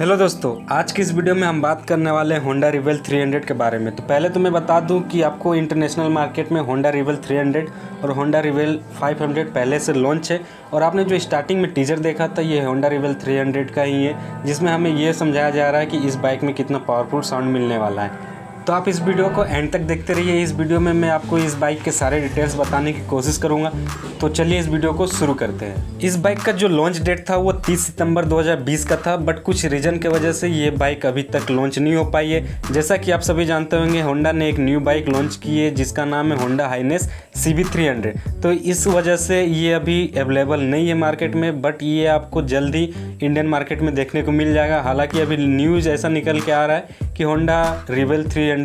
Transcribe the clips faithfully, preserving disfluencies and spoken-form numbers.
Hello दोस्तों, आज की इस वीडियो में हम बात करने वाले हैं होंडा रिवेल थ्री हंड्रेड के बारे में। तो पहले तो मैं बता दूं कि आपको इंटरनेशनल मार्केट में होंडा रिवेल थ्री हंड्रेड और होंडा रिवेल फाइव हंड्रेड पहले से लॉन्च है और आपने जो स्टार्टिंग में टीजर देखा था ये होंडा रिवेल थ्री हंड्रेड का ही है, जिसमें हमें यह समझाया जा रहा है कि इस बाइक में कितना पावरफुल साउंड मिलने वाला है। तो आप इस वीडियो को एंड तक देखते रहिए। इस वीडियो में मैं आपको इस बाइक के सारे डिटेल्स बताने की कोशिश करूंगा। तो चलिए इस वीडियो को शुरू करते हैं। इस बाइक का जो लॉन्च डेट था वो तीस सितंबर दो हज़ार बीस का था, बट कुछ रीज़न की वजह से ये बाइक अभी तक लॉन्च नहीं हो पाई है। जैसा कि आप सभी जानते होंगे, होंडा ने एक न्यू बाइक लॉन्च की है जिसका नाम है Honda Highness C B three hundred. तो इस वजह से ये अभी अवेलेबल नहीं है मार्केट में, बट ये आपको जल्द ही इंडियन मार्केट में देखने को मिल जाएगा। हालाँकि अभी न्यूज़ ऐसा निकल के आ रहा है कि होंडा रिवेल थ्री हंड्रेड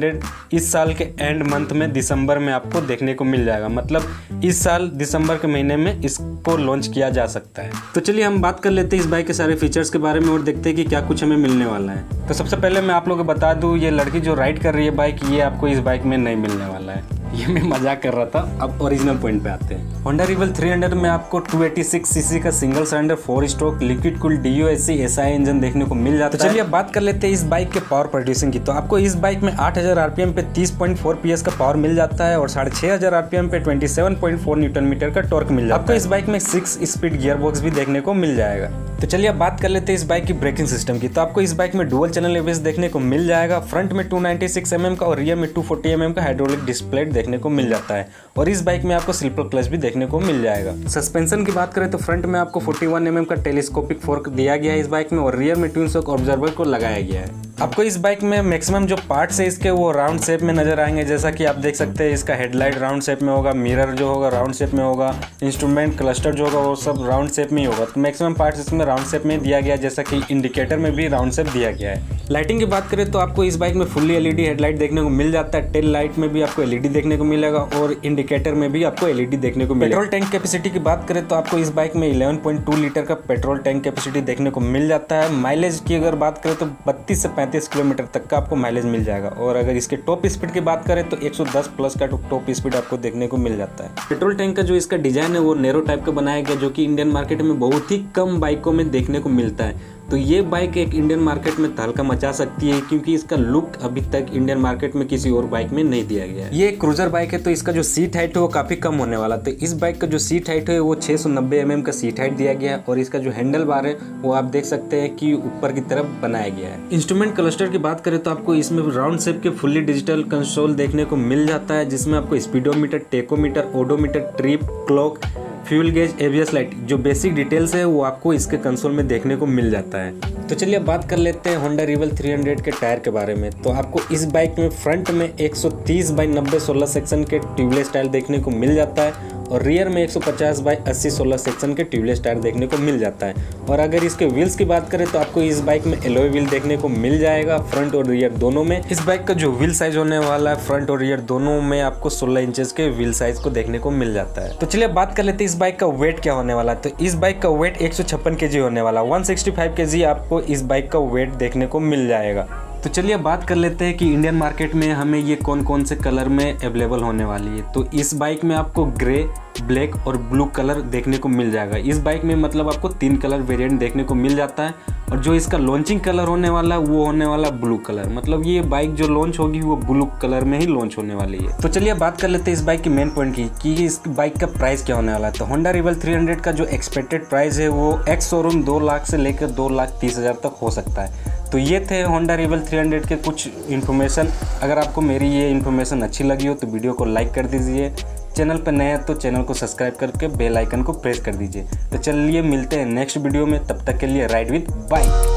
इस साल के एंड मंथ में दिसंबर में आपको देखने को मिल जाएगा, मतलब इस साल दिसंबर के महीने में इसको लॉन्च किया जा सकता है। तो चलिए हम बात कर लेते हैं इस बाइक के सारे फीचर्स के बारे में और देखते हैं कि क्या कुछ हमें मिलने वाला है। तो सबसे पहले मैं आप लोगों को बता दूं, ये लड़की जो राइड कर रही है बाइक, ये आपको इस बाइक में नहीं मिलने वाला है। ये मैं मजाक कर रहा था। अब ओरिजिनल पॉइंट पे आते हैं। होंडा रिवेल थ्री हंड्रेड में आपको टू एटी सिक्स सीसी का single cylinder four stroke liquid cooled D O H C S I engine देखने को मिल जाता है। तो चलिए अब बात कर लेते हैं इस बाइक के पावर प्रोड्यूसिंग की। तो आपको इस बाइक में आठ हज़ार आरपीएम पे तीस पॉइंट चार पीएस का पावर मिल जाता है और साढ़े छः हज़ार आरपीएम पे सत्ताईस पॉइंट चार न्यूटन मीटर का टॉर्क मिल जाता है। आपको इस बाइक में सिक्स स्पीड गियर बॉक्स भी देखने को मिल जाएगा। तो चलिए अब बात कर लेते हैं इस बाइक की ब्रेकिंग सिस्टम की। तो आपको इस बाइक में dual channel A B S देखने को मिल जाएगा। फ्रंट में two ninety six M M का और रियर में टू फोर्टी एम एम का हाइड्रोलिक डिस्प्लेट देखने को मिल जाता है और इस बाइक में आपको स्लिपर क्लच भी देखने को मिल जाएगा। सस्पेंशन की बात करें तो फ्रंट में आपको इकतालीस एम एम का टेलीस्कोपिक फोर्क दिया गया है इस बाइक में और रियर में ट्विन शॉक ऑब्जर्वर को लगाया गया है। आपको इस बाइक में मैक्सिमम जो पार्ट्स है इसके वो राउंड शेप में नजर आएंगे, जैसा कि आप देख सकते हैं। इसका हेडलाइट राउंड शेप में होगा, मिरर जो होगा राउंड शेप में होगा, इंस्ट्रूमेंट क्लस्टर जो होगा वो सब राउंड शेप में ही होगा। तो मैक्सिमम पार्ट्स इसमें राउंड शेप में दिया गया है, जैसा कि इंडिकेटर में भी राउंड शेप दिया गया है। लाइटिंग की बात करें तो आपको इस बाइक में फुल्ली एलईडी हेडलाइट देखने को मिल जाता है। टेल लाइट में भी आपको एलईडी देखने को मिलेगा और इंडिकेटर में भी आपको एलईडी देखने को मिलेगा। पेट्रोल टैंक कैपेसिटी की बात करें तो आपको इस बाइक में इलेवन पॉइंट टू लीटर का पेट्रोल टैंक कैपेसिटी देखने को मिल जाता है। माइलेज की अगर बात करें तो बत्तीस से पैंतीस किलोमीटर तक का आपको माइलेज मिल जाएगा और अगर इसके टॉप स्पीड की बात करें तो एक सौ दस प्लस का टॉप स्पीड आपको देखने को मिल जाता है। पेट्रोल टैंक का जो इसका डिजाइन है वो नैरो टाइप का बनाया गया, जो कि इंडियन मार्केट में बहुत ही कम बाइकों में देखने को मिलता है। तो ये बाइक एक इंडियन मार्केट में तहलका मचा सकती है क्योंकि इसका लुक अभी तक इंडियन मार्केट में किसी और बाइक में नहीं दिया गया है। ये क्रूजर बाइक है तो इसका जो सीट हाइट है वो काफ़ी कम होने वाला। तो इस बाइक का जो सीट हाइट है वो छः सौ नब्बे एम एम का सीट हाइट दिया गया है और इसका जो हैंडल बार है वो आप देख सकते हैं कि ऊपर की तरफ बनाया गया है। इंस्ट्रूमेंट क्लस्टर की बात करें तो आपको इसमें राउंड शेप के फुल्ली डिजिटल कंसोल देखने को मिल जाता है, जिसमें आपको speedometer, tachometer, odometer, trip clock, fuel gauge, A B S light, जो बेसिक डिटेल्स है वो आपको इसके कंसोल में देखने को मिल जाता है। तो चलिए अब बात कर लेते हैं होंडा रिवेल थ्री हंड्रेड के टायर के बारे में। तो आपको इस बाइक में फ्रंट में एक सौ तीस बाई नब्बे सोलह सेक्शन के ट्यूबलेस टायर देखने को मिल जाता है और रियर में एक सौ पचास बाई अस्सी सोलह सेक्शन के ट्यूबलेस टायर देखने को मिल जाता है। और अगर इसके व्हील्स की बात करें तो आपको इस बाइक में एलॉय व्हील देखने को मिल जाएगा फ्रंट और रियर दोनों में। इस बाइक का जो व्हील साइज होने वाला है फ्रंट और रियर दोनों में आपको सोलह इंचेस के व्हील साइज को देखने को मिल जाता है। तो चलिए बात कर लेते हैं इस बाइक का वेट क्या होने वाला है। तो इस बाइक का वेट एक सौ छप्पन के जी होने वाला, वन सिक्सटी फाइव के जी आपको इस बाइक का वेट देखने को मिल जाएगा। तो चलिए बात कर लेते हैं कि इंडियन मार्केट में हमें ये कौन कौन से कलर में अवेलेबल होने वाली है। तो इस बाइक में आपको ग्रे, ब्लैक और ब्लू कलर देखने को मिल जाएगा। इस बाइक में मतलब आपको तीन कलर वेरिएंट देखने को मिल जाता है और जो इसका लॉन्चिंग कलर होने वाला है वो होने वाला ब्लू कलर, मतलब ये बाइक जो लॉन्च होगी वो ब्लू कलर में ही लॉन्च होने वाली है। तो चलिए बात कर लेते हैं इस बाइक की मेन पॉइंट की कि इस बाइक का प्राइस क्या होने वाला है। तो होंडा रिवेल थ्री हंड्रेड का जो एक्सपेक्टेड प्राइस है वो एक्स शोरूम दो लाख से लेकर दो लाख तीस हज़ार तक हो सकता है। तो ये थे होंडा रिवेल थ्री हंड्रेड के कुछ इन्फॉर्मेशन। अगर आपको मेरी ये इन्फॉर्मेशन अच्छी लगी हो तो वीडियो को लाइक कर दीजिए। चैनल पर नए हैं तो चैनल को सब्सक्राइब करके बेल आइकन को प्रेस कर दीजिए। तो चलिए मिलते हैं नेक्स्ट वीडियो में, तब तक के लिए राइड विद बाइक।